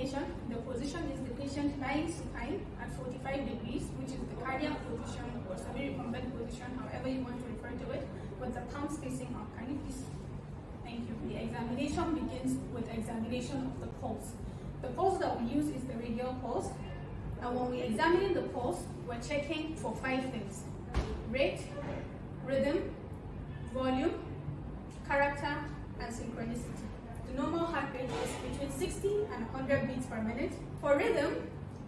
variation, the position is the patient lying supine at 45 degrees, which is the cardiac position or semi-recumbent position, however you want to refer to it, with the palms facing up. Can you please? Thank you. The examination begins with examination of the pulse. The pulse that we use is the radial pulse, and when we examine the pulse, we're checking for 5 things: rate, rhythm, volume, character, and synchronicity. The normal heart rate is between 60 and 100 beats per minute. For rhythm,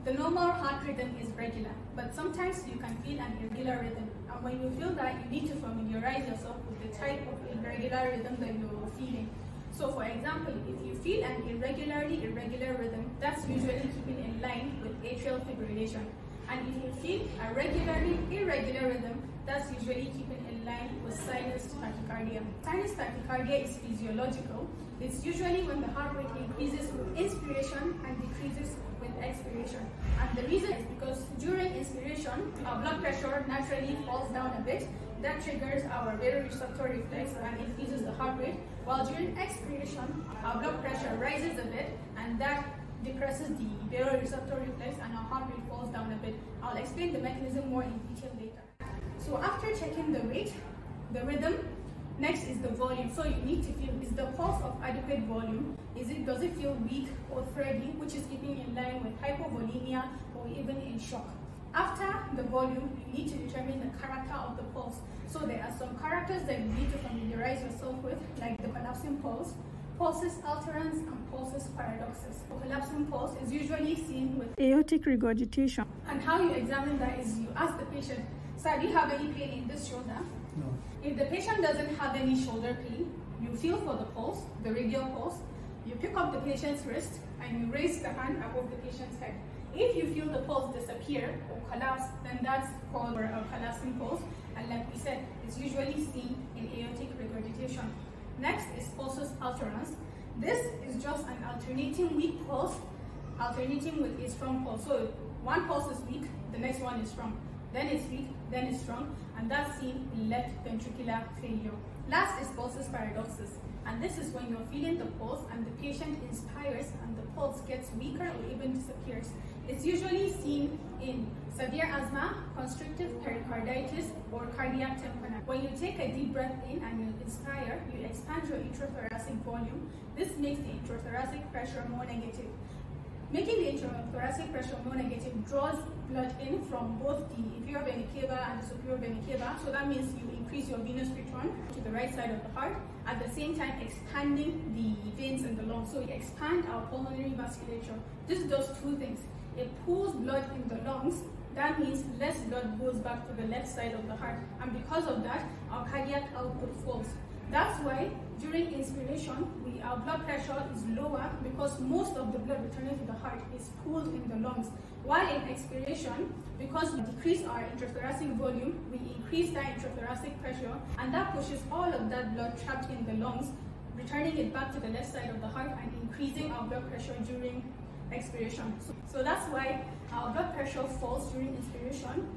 the normal heart rhythm is regular, but sometimes you can feel an irregular rhythm. And when you feel that, you need to familiarize yourself with the type of irregular rhythm that you're feeling. So for example, if you feel an irregular rhythm, that's usually keeping in line with atrial fibrillation. And if you feel a regularly irregular rhythm, that's usually keeping in line with sinus tachycardia. Sinus tachycardia is physiological. It's usually when the heart rate increases with inspiration and decreases with expiration. And the reason is because during inspiration, our blood pressure naturally falls down a bit. That triggers our baroreceptor reflex and increases the heart rate. While during expiration, our blood pressure rises a bit, and that depresses the baroreceptor reflex and our heart rate falls down a bit. I'll explain the mechanism more in detail later. So after checking the rate, the rhythm, next is the volume. So you need to feel, is the pulse of adequate volume? Does it feel weak or thready, which is keeping in line with hypovolemia or even in shock? After the volume, you need to determine the character of the pulse. So there are some characters that you need to familiarize yourself with, like the collapsing pulse, pulsus alternans, and pulsus paradoxus. The collapsing pulse is usually seen with aortic regurgitation. And how you examine that is you ask the patient, "Sir, do you have any pain in this shoulder?" No. If the patient doesn't have any shoulder pain, you feel for the pulse, the radial pulse, you pick up the patient's wrist, and you raise the hand above the patient's head. If you feel the pulse disappear or collapse, then that's called a collapsing pulse, and like we said, it's usually seen in aortic regurgitation. Next is pulsus alternans. This is just an alternating weak pulse, alternating with a strong pulse. So one pulse is weak, the next one is strong, then it's weak, then it's strong, and that's seen in left ventricular failure. Last is pulsus paradoxus, and this is when you're feeling the pulse and the patient inspires and the pulse gets weaker or even disappears. It's usually seen in severe asthma, constrictive pericarditis, or cardiac tamponade. When you take a deep breath in and you inspire, you expand your intrathoracic volume. This makes the intrathoracic pressure more negative. Making the intrathoracic pressure more negative draws blood in from both the inferior vena cava and the superior vena cava. So that means you increase your venous return to the right side of the heart, at the same time expanding the veins in the lungs. So we expand our pulmonary vasculature. This does two things. It pulls blood in the lungs. That means less blood goes back to the left side of the heart. And because of that, our cardiac output falls. That's why during inspiration, our blood pressure is lower because most of the blood returning to the heart is pooled in the lungs. While in expiration, because we decrease our intrathoracic volume, we increase that intrathoracic pressure, and that pushes all of that blood trapped in the lungs, returning it back to the left side of the heart and increasing our blood pressure during expiration. So that's why our blood pressure falls during inspiration,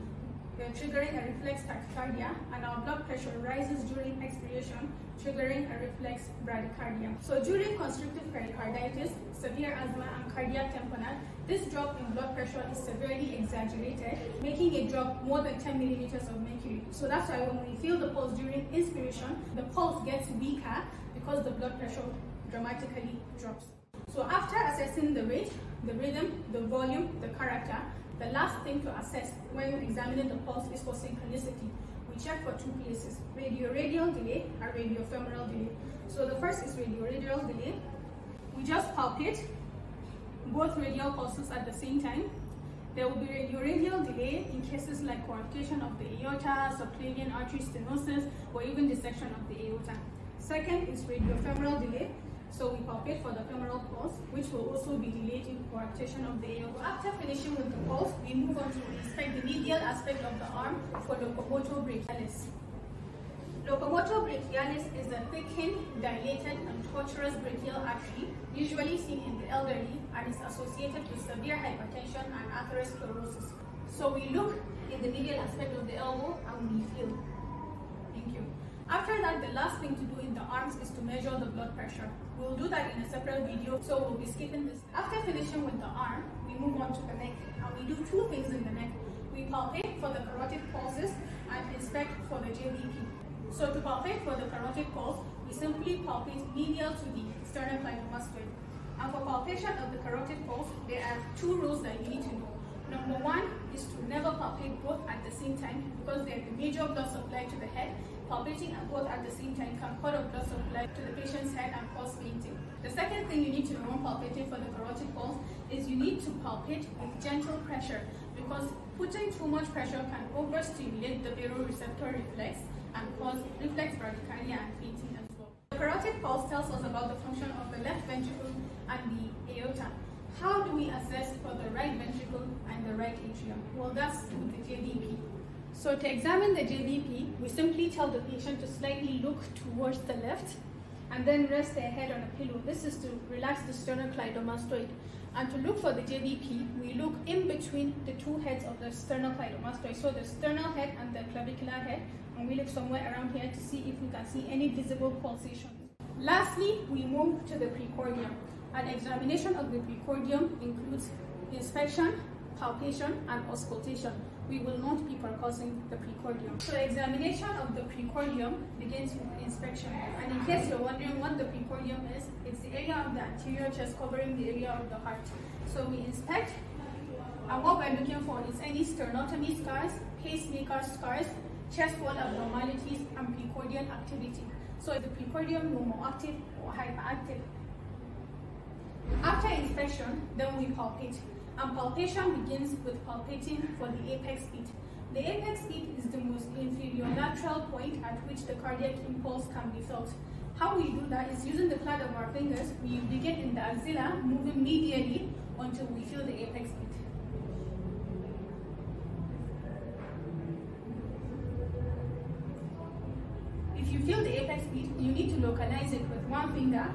triggering a reflex tachycardia, and our blood pressure rises during expiration, triggering a reflex bradycardia. So during constrictive pericarditis, severe asthma, and cardiac tamponade, this drop in blood pressure is severely exaggerated, making it drop more than 10 millimeters of mercury. So that's why when we feel the pulse during inspiration, the pulse gets weaker because the blood pressure dramatically drops. So after assessing the rate, the rhythm, the volume, the character, the last thing to assess when examining the pulse is for synchronicity. We check for two places, radioradial delay and radiofemoral delay. So the first is radioradial delay. We just palpate both radial pulses at the same time. There will be radioradial delay in cases like coarctation of the aorta, subclavian artery stenosis, or even dissection of the aorta. Second is radiofemoral delay. So we palpate for the femoral pulse, which will also be delayed in coarctation of the aorta. After finishing with the pulse, we move on to inspect the medial aspect of the arm for locomotor brachialis. Locomotor brachialis is a thickened, dilated, and tortuous brachial artery, usually seen in the elderly, and is associated with severe hypertension and atherosclerosis. So we look in the medial aspect of the elbow and we feel. Thank you. After that, the last thing to do in the arms is to measure the blood pressure. We'll do that in a separate video, so we'll be skipping this. After finishing with the arm, we move on to the neck, and we do two things in the neck. We palpate for the carotid pulses and inspect for the JVP. So to palpate for the carotid pulse, we simply palpate medial to the sternocleidomastoid. And for palpation of the carotid pulse, there are two rules that you need to know. Number one is to never palpate both at the same time, because there is a major blood supply to the head. Palpating at both at the same time can cut off blood supply to the patient's head and cause fainting. The second thing you need to know when palpating for the carotid pulse is you need to palpate with gentle pressure, because putting too much pressure can overstimulate the baroreceptor reflex and cause reflex bradycardia and fainting as well. The carotid pulse tells us about the function of the left ventricle and the aorta. How do we assess for the right ventricle and the right atrium? Well, that's with the JVP. So to examine the JVP, we simply tell the patient to slightly look towards the left and then rest their head on a pillow. This is to relax the sternocleidomastoid. And to look for the JVP, we look in between the two heads of the sternocleidomastoid, so the sternal head and the clavicular head, and we look somewhere around here to see if we can see any visible pulsation. Lastly, we move to the precordium. An examination of the precordium includes inspection, palpation, and auscultation. We will not be percussing the precordium. So examination of the precordium begins with inspection. And in case you're wondering what the precordium is, it's the area of the anterior chest covering the area of the heart. So we inspect, and what we're looking for is any sternotomy scars, pacemaker scars, chest wall abnormalities, and precordial activity. So is the precordium normoactive or hyperactive? After inspection, then we palpate, and palpation begins with palpating for the apex beat. The apex beat is the most inferior lateral point at which the cardiac impulse can be felt. How we do that is using the plat of our fingers. We begin in the axilla, moving medially until we feel the apex beat. If you feel the apex beat, you need to localize it with one finger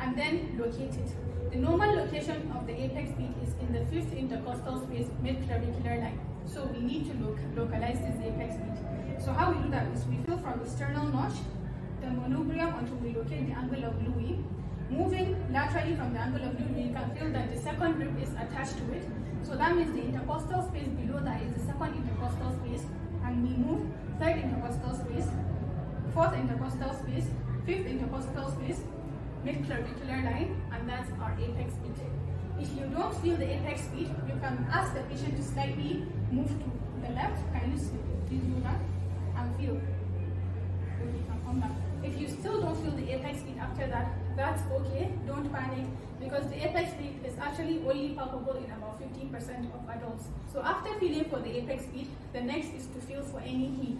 and then locate it. The normal location of the apex beat is in the 5th intercostal space, mid clavicular line. So we need to localize this apex beat. So how we do that is we feel from the sternal notch, the manubrium, until we locate the angle of Louis. Moving laterally from the angle of Louis, you can feel that the second rib is attached to it. So that means the intercostal space below that is the second intercostal space. And we move 3rd intercostal space, 4th intercostal space, 5th intercostal space, mid-clavicular line, and that's our apex beat. If you don't feel the apex beat, you can ask the patient to slightly move to the left. Can you do that? And feel. You can come back. If you still don't feel the apex beat after that, that's okay. Don't panic, because the apex beat is actually only palpable in about 15% of adults. So after feeling for the apex beat, the next is to feel for any heave.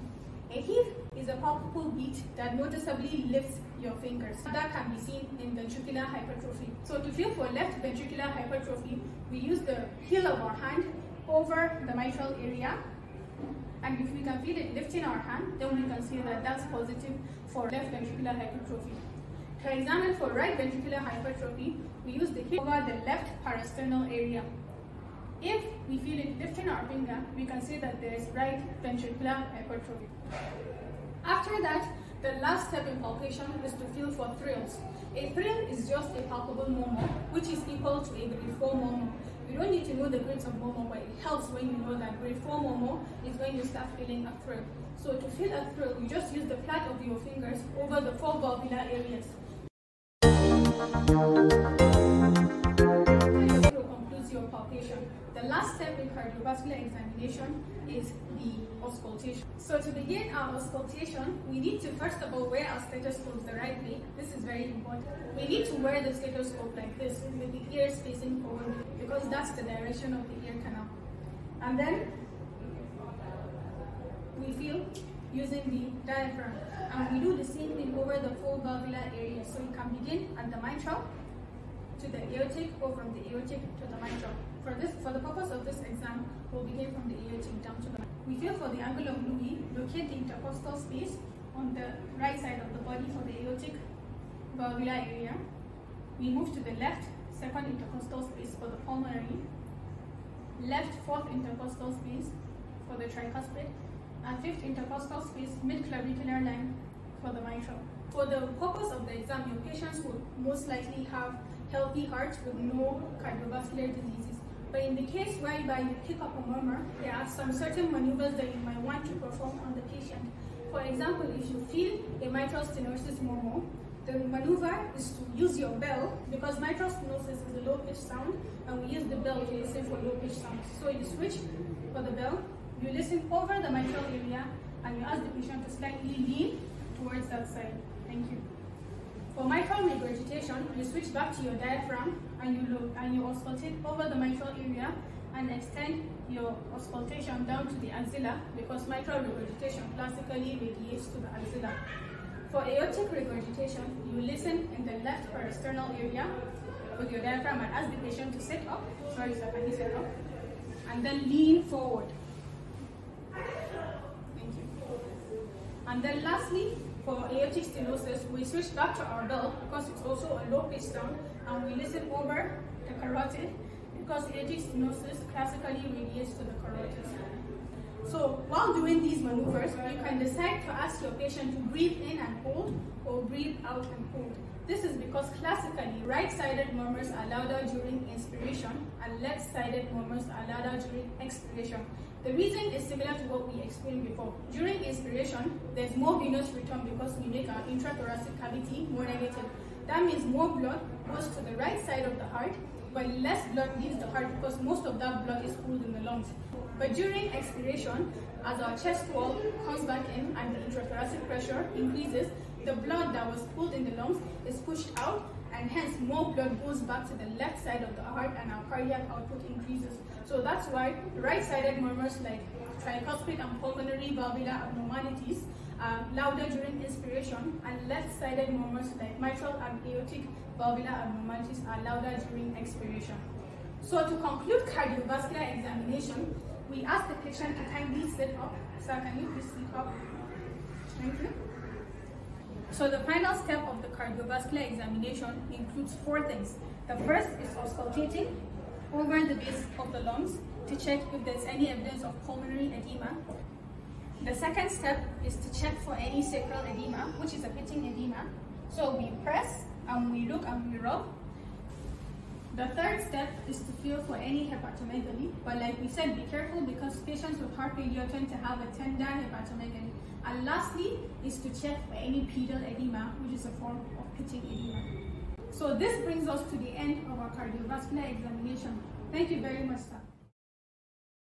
A heave is a palpable beat that noticeably lifts your fingers. That can be seen in ventricular hypertrophy. So to feel for left ventricular hypertrophy, we use the heel of our hand over the mitral area. And if we can feel it lifting our hand, then we can say that that's positive for left ventricular hypertrophy. To examine for right ventricular hypertrophy, we use the heel over the left parasternal area. If we feel it lifting our finger, we can say that there is right ventricular hypertrophy. After that, the last step in palpation is to feel for thrills. A thrill is just a palpable murmur, which is equal to a grade 4 murmur. You don't need to know the grades of murmur, but it helps when you know that grade 4 murmur is when you start feeling a thrill. So to feel a thrill, you just use the flat of your fingers over the 4 valvular areas. The last step in cardiovascular examination is the auscultation. So to begin our auscultation, we need to first of all wear our stethoscope the right way. This is very important. We need to wear the stethoscope like this, with the ears facing forward, because that's the direction of the ear canal. And then we feel using the diaphragm. And we do the same thing over the 4 valvular areas. So you can begin at the mitral to the aortic, or from the aortic to the mitral. For the purpose of this exam, we'll begin from the aortic down to the mitral. We feel for the angle of Louis, locate the intercostal space on the right side of the body for the aortic valvular area. We move to the left, 2nd intercostal space for the pulmonary, left 4th intercostal space for the tricuspid, and fifth, intercostal space, mid clavicular line for the mitral. For the purpose of the exam, your patients would most likely have healthy hearts with no cardiovascular diseases. But in the case whereby you pick up a murmur, there are some certain maneuvers that you might want to perform on the patient. For example, if you feel a mitral stenosis murmur, the maneuver is to use your bell, because mitral stenosis is a low-pitch sound, and we use the bell to listen for low-pitch sounds. So you switch for the bell, you listen over the mitral area, and you ask the patient to slightly lean towards that side. Thank you. For mitral regurgitation, you switch back to your diaphragm, and you auscultate over the mitral area, and extend your auscultation down to the axilla, because mitral regurgitation classically radiates to the axilla. For aortic regurgitation, you listen in the left parasternal area with your diaphragm and ask the patient to sit up. Sorry, sir, can you sit up? And then lean forward. Thank you. And then lastly, for aortic stenosis, we switch back to our bell because it's also a low pitch sound, and we listen over the carotid because aortic stenosis classically radiates to the carotid. So while doing these maneuvers, you can decide to ask your patient to breathe in and hold or breathe out and hold. This is because classically right-sided murmurs are louder during inspiration and left-sided murmurs are louder during expiration. The reason is similar to what we explained before. During inspiration, there's more venous return because we make our intrathoracic cavity more negative. That means more blood goes to the right side of the heart, but less blood leaves the heart because most of that blood is pooled in the lungs. But during expiration, as our chest wall comes back in and the intrathoracic pressure increases, the blood that was pooled in the lungs is pushed out, and hence more blood goes back to the left side of the heart and our cardiac output increases. So that's why right-sided murmurs like tricuspid and pulmonary valvular abnormalities are louder during inspiration, and left-sided murmurs like mitral and aortic valvular abnormalities are louder during expiration. So to conclude cardiovascular examination, we ask the patient to kindly sit up. Sir, can you please sit up? Thank you. So the final step of the cardiovascular examination includes four things. The first is auscultating over the base of the lungs to check if there's any evidence of pulmonary edema. The second step is to check for any sacral edema, which is a pitting edema. So we press and we look and we rub. The third step is to feel for any hepatomegaly, but like we said, be careful because patients with heart failure tend to have a tender hepatomegaly. And lastly is to check for any pedal edema, which is a form of pitting edema. So this brings us to the end of our cardiovascular examination. Thank you very much, sir.